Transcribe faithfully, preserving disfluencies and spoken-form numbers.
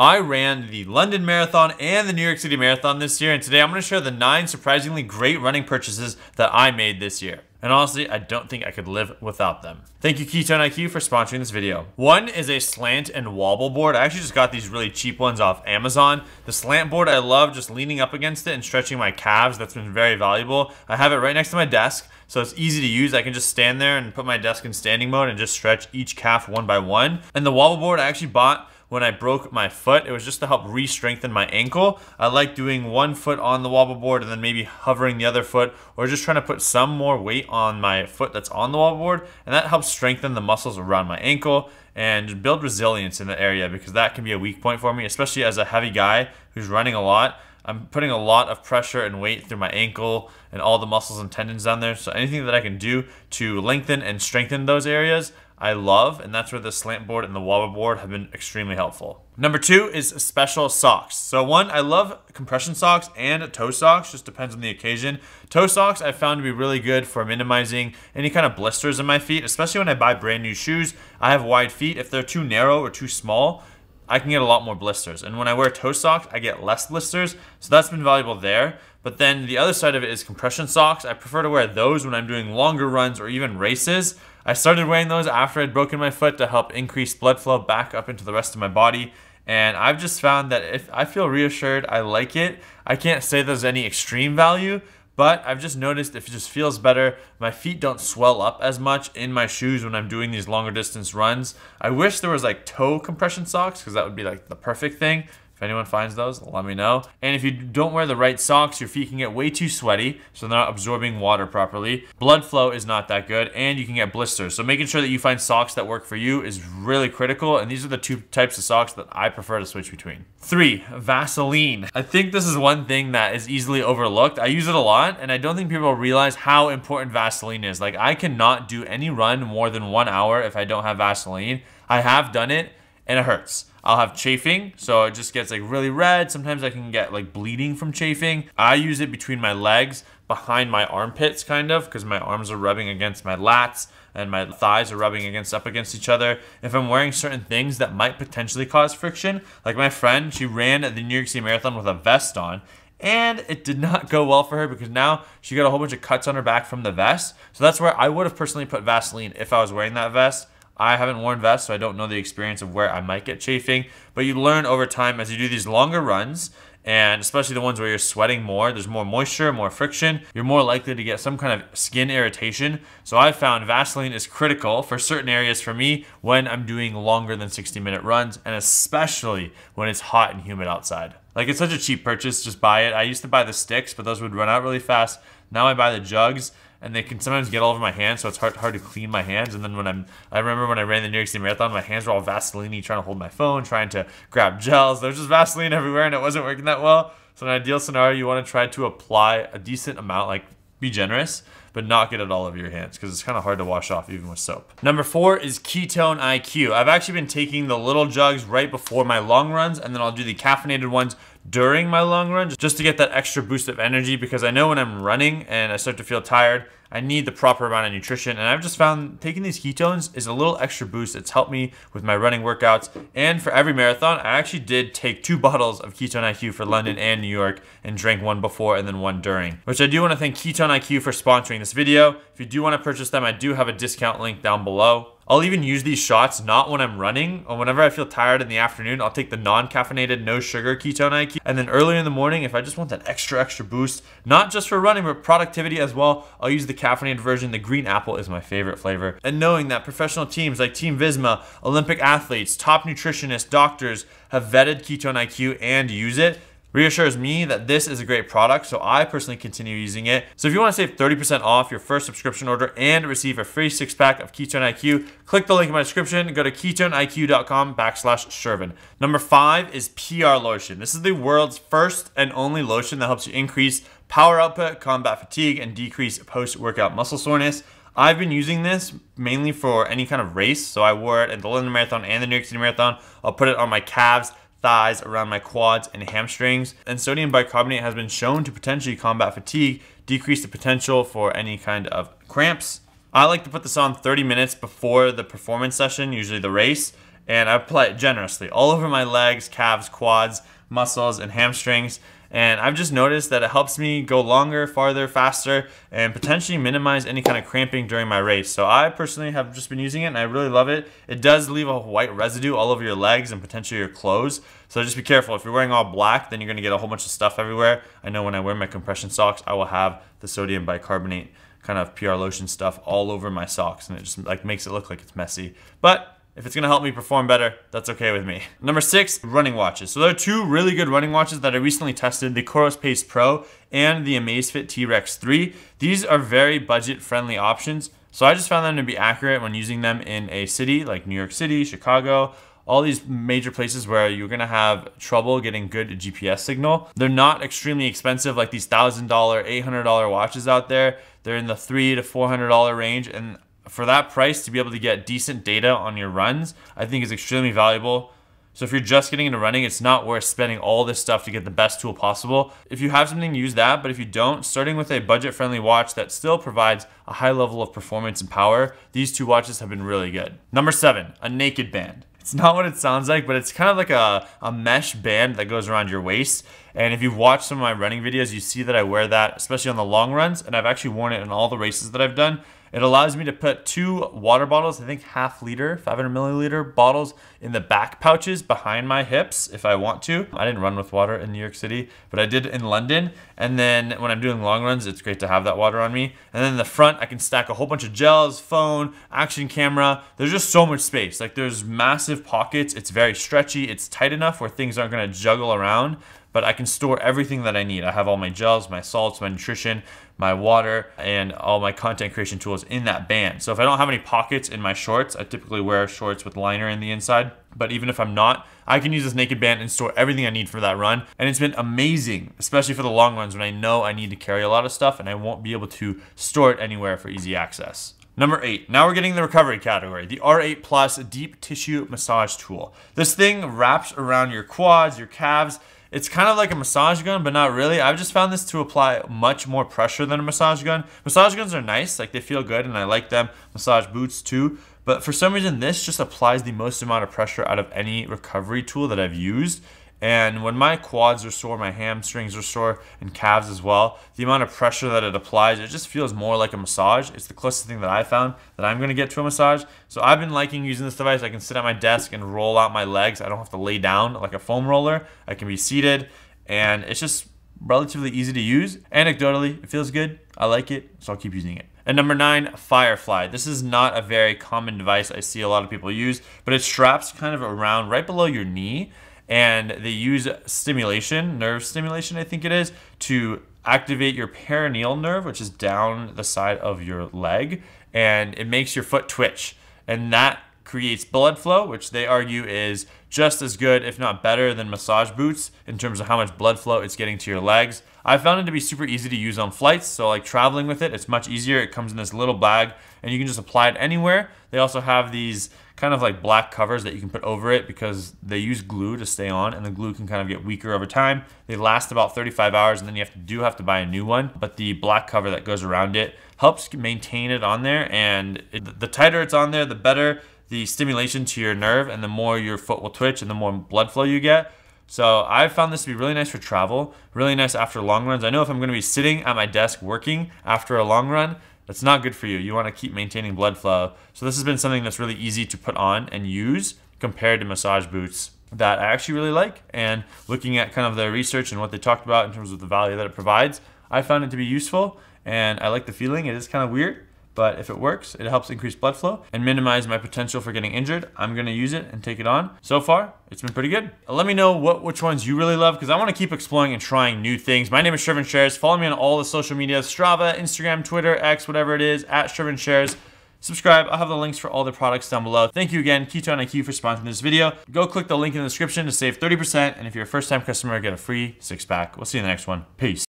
I ran the London Marathon and the New York City Marathon this year, and today I'm going to share the nine surprisingly great running purchases that I made this year. And honestly, I don't think I could live without them. Thank you, Ketone I Q, for sponsoring this video. One is a slant and wobble board. I actually just got these really cheap ones off Amazon. The slant board, I love just leaning up against it and stretching my calves. That's been very valuable. I have it right next to my desk, so it's easy to use. I can just stand there and put my desk in standing mode and just stretch each calf one by one. And the wobble board I actually bought when I broke my foot. It was just to help re-strengthen my ankle. I like doing one foot on the wobble board and then maybe hovering the other foot, or just trying to put some more weight on my foot that's on the wobble board, and that helps strengthen the muscles around my ankle and build resilience in the area, because that can be a weak point for me, especially as a heavy guy who's running a lot. I'm putting a lot of pressure and weight through my ankle and all the muscles and tendons down there, so anything that I can do to lengthen and strengthen those areas, I love, and that's where the slant board and the wobble board have been extremely helpful. Number two is special socks. So one, I love compression socks and toe socks, just depends on the occasion. Toe socks I found to be really good for minimizing any kind of blisters in my feet, especially when I buy brand new shoes. I have wide feet. If they're too narrow or too small, I can get a lot more blisters. And when I wear toe socks, I get less blisters, so that's been valuable there. But then the other side of it is compression socks. I prefer to wear those when I'm doing longer runs or even races. I started wearing those after I'd broken my foot to help increase blood flow back up into the rest of my body. And I've just found that if I feel reassured, I like it. I can't say there's any extreme value, but I've just noticed if it just feels better. My feet don't swell up as much in my shoes when I'm doing these longer distance runs. I wish there was like toe compression socks, because that would be like the perfect thing. If anyone finds those, let me know. And if you don't wear the right socks, your feet can get way too sweaty, so they're not absorbing water properly. Blood flow is not that good, and you can get blisters. So making sure that you find socks that work for you is really critical, and these are the two types of socks that I prefer to switch between. Three, Vaseline. I think this is one thing that is easily overlooked. I use it a lot, and I don't think people realize how important Vaseline is. Like, I cannot do any run more than one hour if I don't have Vaseline. I have done it, and it hurts. I'll have chafing, so it just gets like really red. Sometimes I can get like bleeding from chafing. I use it between my legs, behind my armpits kind of, because my arms are rubbing against my lats and my thighs are rubbing against up against each other. If I'm wearing certain things that might potentially cause friction, like my friend, she ran at the New York City Marathon with a vest on, and it did not go well for her, because now she got a whole bunch of cuts on her back from the vest. So that's where I would have personally put Vaseline if I was wearing that vest. I haven't worn vests, so I don't know the experience of where I might get chafing, but you learn over time as you do these longer runs, and especially the ones where you're sweating more, there's more moisture, more friction, you're more likely to get some kind of skin irritation. So I found Vaseline is critical for certain areas for me when I'm doing longer than sixty minute runs, and especially when it's hot and humid outside. Like, it's such a cheap purchase, just buy it. I used to buy the sticks, but those would run out really fast. Now I buy the jugs, and they can sometimes get all over my hands, so it's hard hard to clean my hands. And then when I'm, I remember when I ran the New York City Marathon, my hands were all Vaseline-y, trying to hold my phone, trying to grab gels. There's just Vaseline everywhere, and it wasn't working that well. So in an ideal scenario, you want to try to apply a decent amount, like be generous, but not get it all over your hands, because it's kind of hard to wash off even with soap. Number four is Ketone I Q. I've actually been taking the little jugs right before my long runs, and then I'll do the caffeinated ones during my long run, just to get that extra boost of energy, because I know when I'm running and I start to feel tired, I need the proper amount of nutrition. And I've just found taking these ketones is a little extra boost. It's helped me with my running workouts. And for every marathon, I actually did take two bottles of Ketone I Q for London and New York, and drank one before and then one during, which I do want to thank Ketone I Q for sponsoring this video. If you do want to purchase them, I do have a discount link down below. I'll even use these shots not when I'm running, or whenever I feel tired in the afternoon, I'll take the non-caffeinated, no sugar Ketone I Q. And then earlier in the morning, if I just want that extra, extra boost, not just for running, but productivity as well, I'll use the caffeinated version. The green apple is my favorite flavor. And knowing that professional teams like Team Visma, Olympic athletes, top nutritionists, doctors have vetted Ketone I Q and use it, reassures me that this is a great product, so I personally continue using it. So if you want to save thirty percent off your first subscription order and receive a free six pack of Ketone I Q, click the link in my description, go to ketone I Q dot com backslash Shervin. Number five is P R Lotion. This is the world's first and only lotion that helps you increase power output, combat fatigue, and decrease post-workout muscle soreness. I've been using this mainly for any kind of race, so I wore it at the London Marathon and the New York City Marathon. I'll put it on my calves, thighs, around my quads and hamstrings. And sodium bicarbonate has been shown to potentially combat fatigue, decrease the potential for any kind of cramps. I like to put this on thirty minutes before the performance session, usually the race, and I apply it generously all over my legs, calves, quads, muscles, and hamstrings. And I've just noticed that it helps me go longer, farther, faster, and potentially minimize any kind of cramping during my race. So I personally have just been using it and I really love it. It does leave a white residue all over your legs and potentially your clothes. So just be careful. If you're wearing all black, then you're gonna get a whole bunch of stuff everywhere. I know when I wear my compression socks, I will have the sodium bicarbonate kind of P R Lotion stuff all over my socks, and it just like makes it look like it's messy. But if it's gonna help me perform better, that's okay with me. Number six, running watches. So there are two really good running watches that I recently tested, the Coros Pace Pro and the Amazfit T Rex three. These are very budget-friendly options, so I just found them to be accurate when using them in a city like New York City, Chicago, all these major places where you're gonna have trouble getting good G P S signal. They're not extremely expensive like these one thousand dollar, eight hundred dollar watches out there. They're in the three hundred to four hundred dollar range, and for that price to be able to get decent data on your runs, I think is extremely valuable. So if you're just getting into running, it's not worth spending all this stuff to get the best tool possible. If you have something, use that, but if you don't, starting with a budget-friendly watch that still provides a high level of performance and power, these two watches have been really good. Number seven, a naked band. It's not what it sounds like, but it's kind of like a, a mesh band that goes around your waist. And if you've watched some of my running videos, you see that I wear that, especially on the long runs, and I've actually worn it in all the races that I've done. It allows me to put two water bottles, I think half liter, five hundred milliliter bottles in the back pouches behind my hips if I want to. I didn't run with water in New York City, but I did in London. And then when I'm doing long runs, it's great to have that water on me. And then in the front, I can stack a whole bunch of gels, phone, action camera. There's just so much space. Like there's massive pockets. It's very stretchy. It's tight enough where things aren't gonna juggle around, but I can store everything that I need. I have all my gels, my salts, my nutrition, my water, and all my content creation tools in that band. So if I don't have any pockets in my shorts, I typically wear shorts with liner in the inside, but even if I'm not, I can use this naked band and store everything I need for that run. And it's been amazing, especially for the long runs when I know I need to carry a lot of stuff and I won't be able to store it anywhere for easy access. Number eight, now we're getting the recovery category, the R eight Plus Deep Tissue Massage Tool. This thing wraps around your quads, your calves. It's kind of like a massage gun, but not really. I've just found this to apply much more pressure than a massage gun. Massage guns are nice, like they feel good and I like them. Massage boots too. But for some reason, this just applies the most amount of pressure out of any recovery tool that I've used. And when my quads are sore, my hamstrings are sore, and calves as well, the amount of pressure that it applies, it just feels more like a massage. It's the closest thing that I found that I'm gonna get to a massage. So I've been liking using this device. I can sit at my desk and roll out my legs. I don't have to lay down like a foam roller. I can be seated, and it's just relatively easy to use. Anecdotally, it feels good. I like it, so I'll keep using it. And number nine, Firefly. This is not a very common device I see a lot of people use, but it straps kind of around right below your knee, and they use stimulation, nerve stimulation I think it is, to activate your peroneal nerve, which is down the side of your leg, and it makes your foot twitch. And that creates blood flow, which they argue is just as good, if not better, than massage boots in terms of how much blood flow it's getting to your legs. I found it to be super easy to use on flights, so like traveling with it, it's much easier. It comes in this little bag, and you can just apply it anywhere. They also have these kind of like black covers that you can put over it because they use glue to stay on, and the glue can kind of get weaker over time. They last about thirty-five hours, and then you have to, do have to buy a new one, but the black cover that goes around it helps maintain it on there, and it, the tighter it's on there, the better the stimulation to your nerve, and the more your foot will twitch and the more blood flow you get. So I found this to be really nice for travel, really nice after long runs. I know if I'm gonna be sitting at my desk working after a long run, that's not good for you. You wanna keep maintaining blood flow. So this has been something that's really easy to put on and use compared to massage boots that I actually really like. And looking at kind of the research and what they talked about in terms of the value that it provides, I found it to be useful and I like the feeling. It is kind of weird, but if it works, it helps increase blood flow and minimize my potential for getting injured. I'm gonna use it and take it on. So far, it's been pretty good. Let me know what which ones you really love, because I wanna keep exploring and trying new things. My name is Shervin Shares. Follow me on all the social media, Strava, Instagram, Twitter, X, whatever it is, at Shervin Shares. Subscribe, I'll have the links for all the products down below. Thank you again, Ketone I Q, for sponsoring this video. Go click the link in the description to save thirty percent, and if you're a first-time customer, get a free six-pack. We'll see you in the next one. Peace.